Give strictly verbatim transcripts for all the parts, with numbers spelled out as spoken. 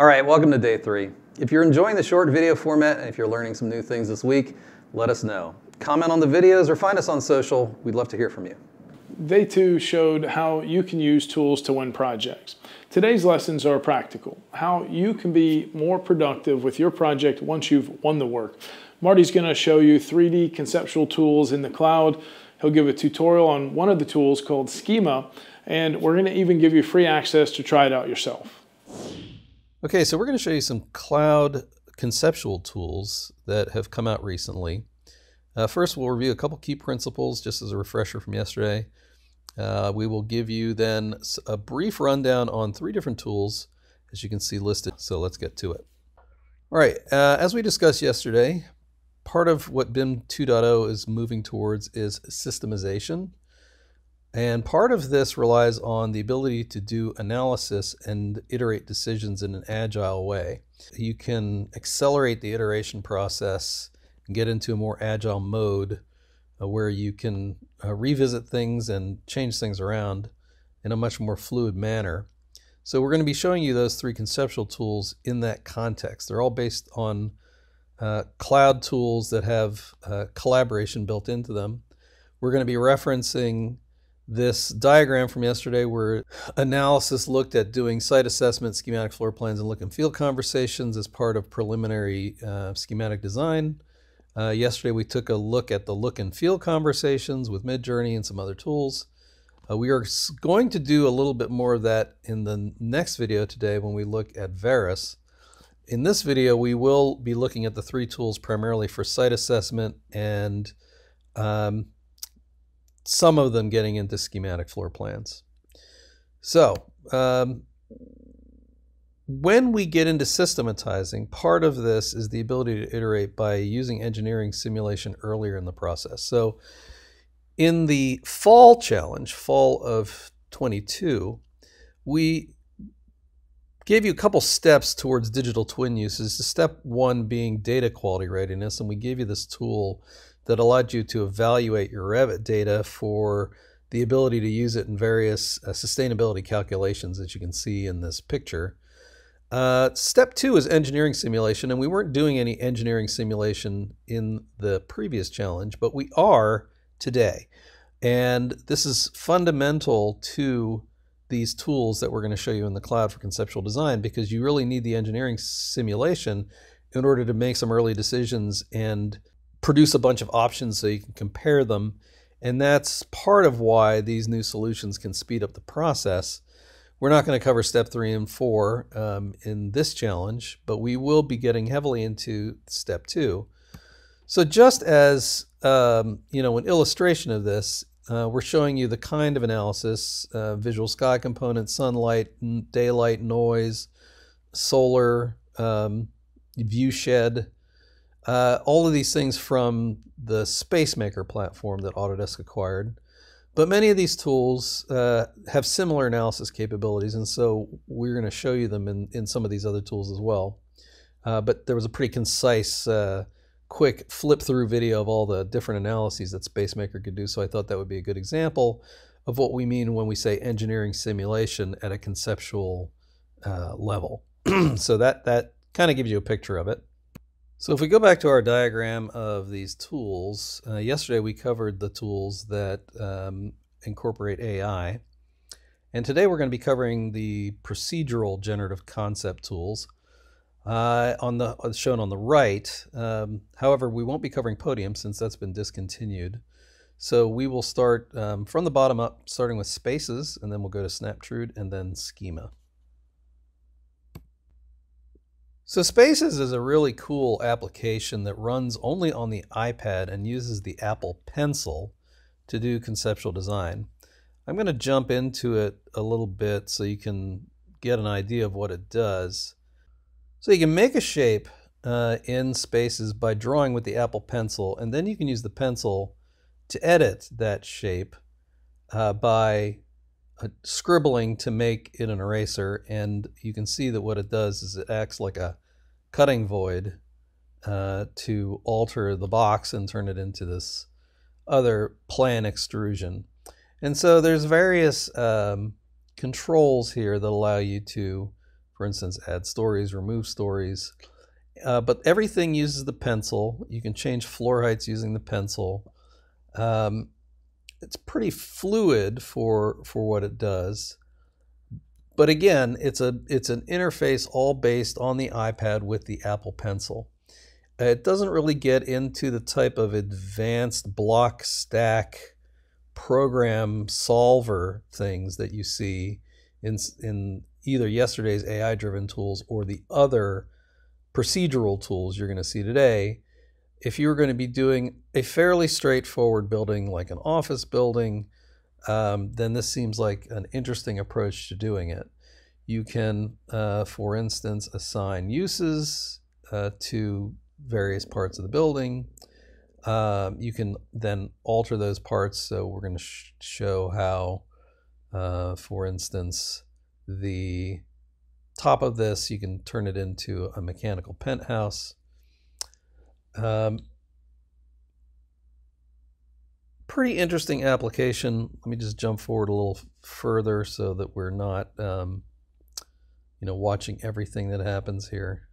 All right, welcome to day three. If you're enjoying the short video format and if you're learning some new things this week, let us know. Comment on the videos or find us on social. We'd love to hear from you. Day two showed how you can use tools to win projects. Today's lessons are practical, how you can be more productive with your project once you've won the work. Marty's going to show you three D conceptual tools in the cloud. He'll give a tutorial on one of the tools called Skema, and we're going to even give you free access to try it out yourself. Okay, so we're going to show you some cloud conceptual tools that have come out recently. Uh, first, we'll review a couple key principles just as a refresher from yesterday. Uh, we will give you then a brief rundown on three different tools, as you can see listed. So let's get to it. All right, uh, as we discussed yesterday, part of what BIM two point oh is moving towards is systemization. And part of this relies on the ability to do analysis and iterate decisions in an agile way. You can accelerate the iteration process and get into a more agile mode uh, where you can uh, revisit things and change things around in a much more fluid manner. So we're going to be showing you those three conceptual tools in that context. They're all based on uh, cloud tools that have uh, collaboration built into them. We're going to be referencing this diagram from yesterday where analysis looked at doing site assessments, schematic floor plans, and look and feel conversations as part of preliminary uh, schematic design. Uh, yesterday we took a look at the look and feel conversations with Midjourney and some other tools. Uh, we are going to do a little bit more of that in the next video today when we look at Veris. In this video we will be looking at the three tools primarily for site assessment and um, some of them getting into schematic floor plans. So um, when we get into systematizing, part of this is the ability to iterate by using engineering simulation earlier in the process. So in the fall challenge, fall of twenty-two, we gave you a couple steps towards digital twin uses. Step one being data quality readiness, and we gave you this tool that allowed you to evaluate your Revit data for the ability to use it in various uh, sustainability calculations that you can see in this picture. Uh, step two is engineering simulation, and we weren't doing any engineering simulation in the previous challenge, but we are today. And this is fundamental to these tools that we're going to show you in the cloud for conceptual design, because you really need the engineering simulation in order to make some early decisions and produce a bunch of options so you can compare them. And that's part of why these new solutions can speed up the process. We're not going to cover step three and four um, in this challenge, but we will be getting heavily into step two. So just as, um, you know, an illustration of this, uh, we're showing you the kind of analysis, uh, visual sky components, sunlight, daylight, noise, solar, um, view shed, Uh, all of these things from the Spacemaker platform that Autodesk acquired. But many of these tools uh, have similar analysis capabilities, and so we're going to show you them in, in some of these other tools as well. Uh, but there was a pretty concise, uh, quick flip-through video of all the different analyses that Spacemaker could do, so I thought that would be a good example of what we mean when we say engineering simulation at a conceptual uh, level. So that, that kind of gives you a picture of it. So if we go back to our diagram of these tools, uh, yesterday we covered the tools that um, incorporate A I. And today we're going to be covering the procedural generative concept tools uh, on the, shown on the right. Um, however, we won't be covering Podium since that's been discontinued. So we will start um, from the bottom up, starting with Spaces, and then we'll go to Snaptrude and then Schema. So Spaces is a really cool application that runs only on the iPad and uses the Apple Pencil to do conceptual design. I'm going to jump into it a little bit so you can get an idea of what it does. So you can make a shape uh, in Spaces by drawing with the Apple Pencil, and then you can use the pencil to edit that shape uh, by scribbling to make it an eraser, and you can see that what it does is it acts like a cutting void uh, to alter the box and turn it into this other plan extrusion. And so there's various um, controls here that allow you to, for instance, add stories, remove stories. Uh, but everything uses the pencil. You can change floor heights using the pencil. Um, it's pretty fluid for for what it does. But again, it's a it's an interface all based on the iPad with the Apple Pencil. It doesn't really get into the type of advanced block stack program solver things that you see in in either yesterday's A I-driven tools or the other procedural tools you're going to see today. If you were going to be doing a fairly straightforward building, like an office building, um, then this seems like an interesting approach to doing it. You can, uh, for instance, assign uses uh, to various parts of the building. Um, you can then alter those parts. So we're going to sh show how, uh, for instance, the top of this, you can turn it into a mechanical penthouse. Um, pretty interesting application. Let me just jump forward a little further so that we're not, um, you know, watching everything that happens here.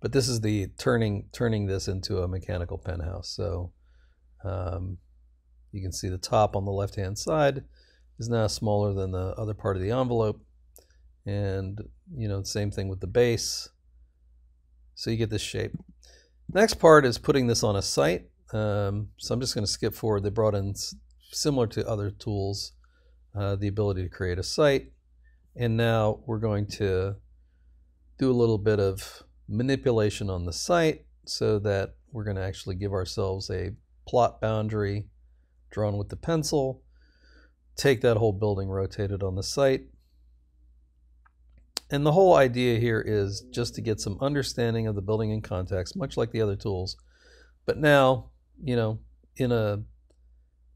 But this is the turning turning this into a mechanical penthouse. So um, you can see the top on the left-hand side is now smaller than the other part of the envelope, and you know, same thing with the base. So you get this shape. Next part is putting this on a site. Um, so I'm just going to skip forward. They brought in, similar to other tools, uh, the ability to create a site. And now we're going to do a little bit of manipulation on the site so that we're going to actually give ourselves a plot boundary drawn with the pencil. Take that whole building, rotate it on the site. And the whole idea here is just to get some understanding of the building in context, much like the other tools, but now, you know, in a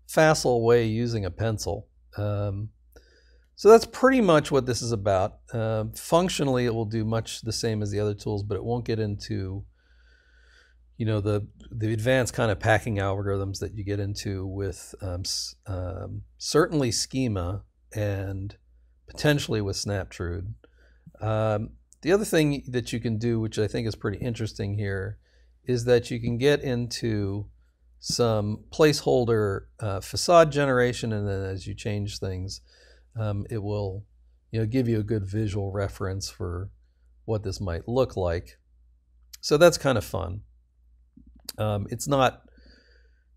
facile way using a pencil. Um, so that's pretty much what this is about. Um, functionally, it will do much the same as the other tools, but it won't get into, you know, the, the advanced kind of packing algorithms that you get into with um, um, certainly Skema and potentially with Snaptrude. Um, the other thing that you can do, which I think is pretty interesting here, is that you can get into some placeholder uh, facade generation, and then as you change things, um, it will, you know, give you a good visual reference for what this might look like. So that's kind of fun. Um, it's not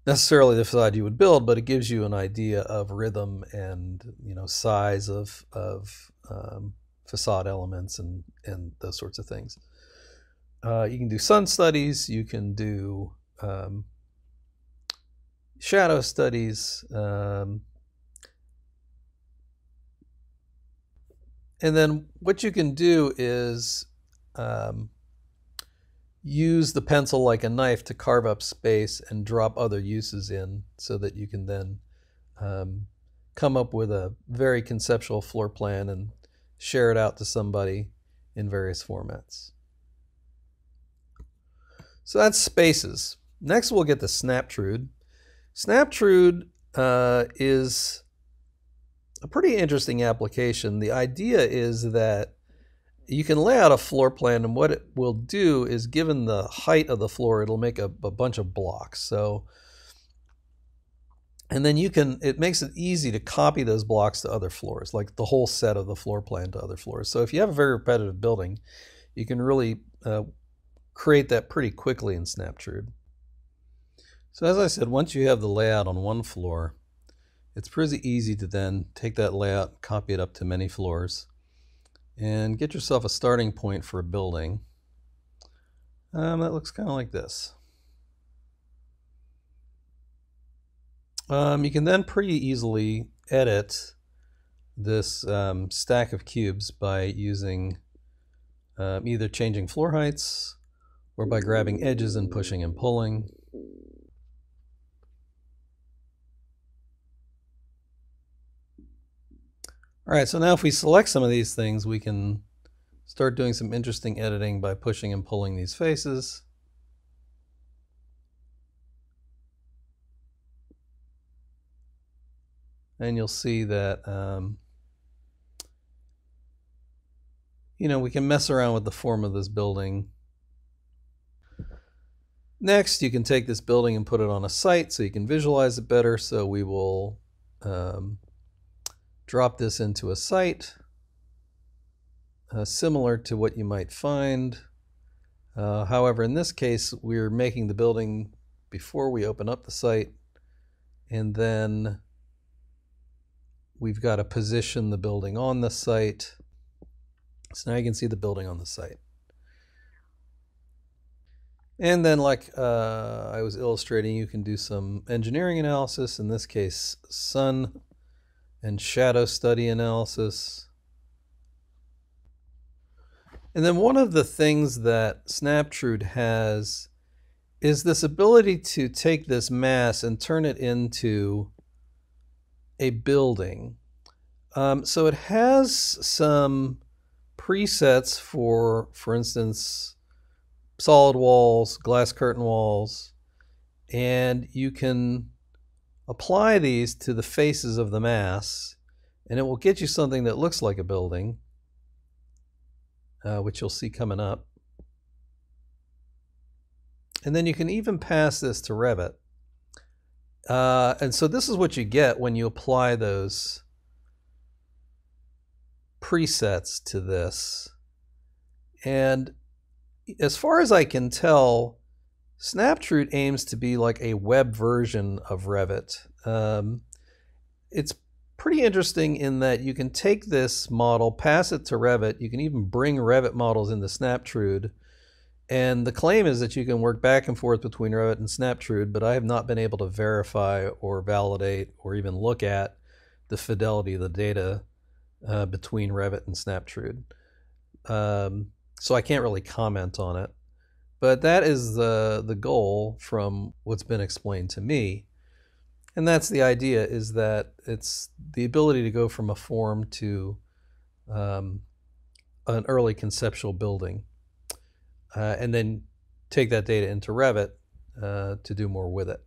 necessarily the facade you would build, but it gives you an idea of rhythm and, you know, size of of um, facade elements and, and those sorts of things. Uh, you can do sun studies, you can do um, shadow studies, um, and then what you can do is um, use the pencil like a knife to carve up space and drop other uses in so that you can then um, come up with a very conceptual floor plan and share it out to somebody in various formats. So that's Spaces. Next we'll get to Snaptrude. Snaptrude uh, is a pretty interesting application. The idea is that you can lay out a floor plan, and what it will do is, given the height of the floor, it'll make a, a bunch of blocks. So, and then you can, it makes it easy to copy those blocks to other floors, like the whole set of the floor plan to other floors. So if you have a very repetitive building, you can really uh, create that pretty quickly in Snaptrude. So as I said, once you have the layout on one floor, it's pretty easy to then take that layout, copy it up to many floors, and get yourself a starting point for a building. Um, that looks kind of like this. Um, you can then pretty easily edit this um, stack of cubes by using um, either changing floor heights or by grabbing edges and pushing and pulling. All right, so now if we select some of these things, we can start doing some interesting editing by pushing and pulling these faces. And you'll see that um, you know, we can mess around with the form of this building. Next, you can take this building and put it on a site so you can visualize it better. So we will um, drop this into a site uh, similar to what you might find. Uh, however, in this case, we're making the building before we open up the site, and then we've got to position the building on the site. So now you can see the building on the site. And then, like uh, I was illustrating, you can do some engineering analysis, in this case, sun and shadow study analysis. And then one of the things that Snaptrude has is this ability to take this mass and turn it into a building. Um, so it has some presets for, for instance, solid walls, glass curtain walls, and you can apply these to the faces of the mass, and it will get you something that looks like a building, uh, which you'll see coming up. And then you can even pass this to Revit. Uh, and so this is what you get when you apply those presets to this. And as far as I can tell, Snaptrude aims to be like a web version of Revit. Um, it's pretty interesting in that you can take this model, pass it to Revit. You can even bring Revit models into Snaptrude. And the claim is that you can work back and forth between Revit and Snaptrude, but I have not been able to verify or validate or even look at the fidelity of the data uh, between Revit and Snaptrude. Um, So I can't really comment on it, but that is the, the goal from what's been explained to me. And that's the idea, is that it's the ability to go from a form to um, an early conceptual building, uh, and then take that data into Revit uh, to do more with it.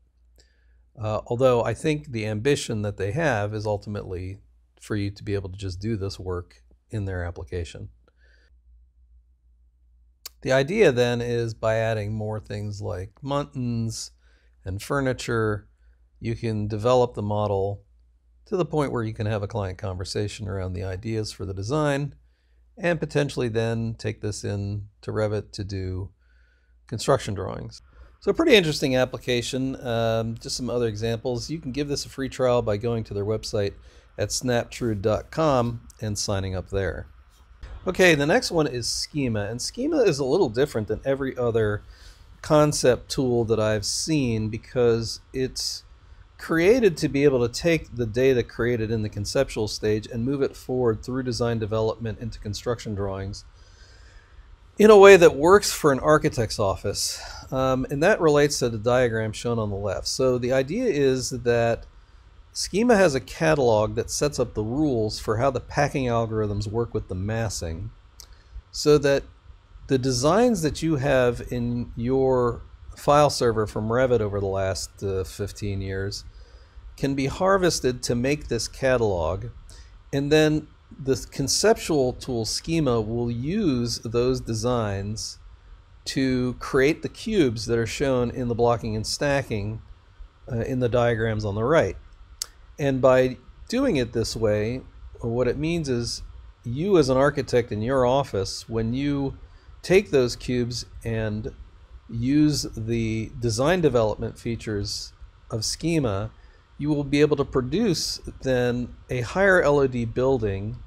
Uh, although I think the ambition that they have is ultimately for you to be able to just do this work in their application. The idea then is, by adding more things like mountains and furniture, you can develop the model to the point where you can have a client conversation around the ideas for the design, and potentially then take this in to Revit to do construction drawings. So a pretty interesting application. Um, just some other examples. You can give this a free trial by going to their website at snaptrude dot com and signing up there. Okay, the next one is Skema, and Skema is a little different than every other concept tool that I've seen, because it's created to be able to take the data created in the conceptual stage and move it forward through design development into construction drawings in a way that works for an architect's office. Um, and that relates to the diagram shown on the left. So the idea is that Skema has a catalog that sets up the rules for how the packing algorithms work with the massing, so that the designs that you have in your file server from Revit over the last uh, fifteen years can be harvested to make this catalog, and then the conceptual tool Schema will use those designs to create the cubes that are shown in the blocking and stacking uh, in the diagrams on the right. And by doing it this way, what it means is you as an architect in your office, when you take those cubes and use the design development features of Schema, you will be able to produce then a higher L O D building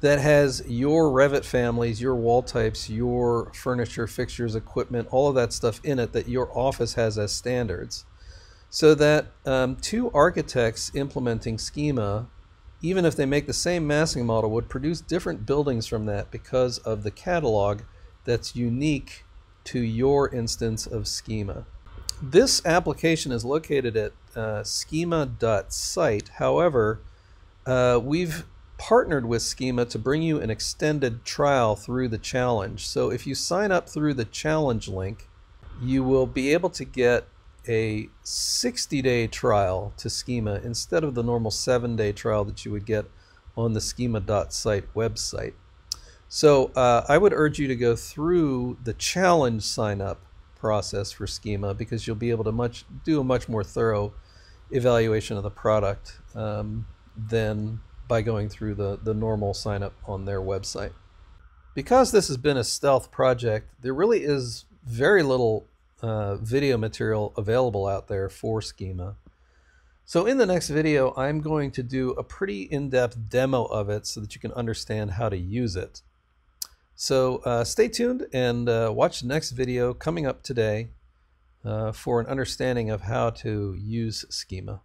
that has your Revit families, your wall types, your furniture, fixtures, equipment, all of that stuff in it that your office has as standards. So that um, two architects implementing Schema, even if they make the same massing model, would produce different buildings from that because of the catalog that's unique to your instance of Schema. This application is located at uh, schema dot site. However, uh, we've partnered with Schema to bring you an extended trial through the challenge. So if you sign up through the challenge link, you will be able to get a sixty day trial to Schema instead of the normal seven day trial that you would get on the schema dot site website. So uh, I would urge you to go through the challenge sign-up process for Skema, because you'll be able to much do a much more thorough evaluation of the product um, than by going through the, the normal sign-up on their website. Because this has been a stealth project, there really is very little uh, video material available out there for Skema. So in the next video, I'm going to do a pretty in-depth demo of it so that you can understand how to use it. So uh, stay tuned and uh, watch the next video coming up today uh, for an understanding of how to use Skema.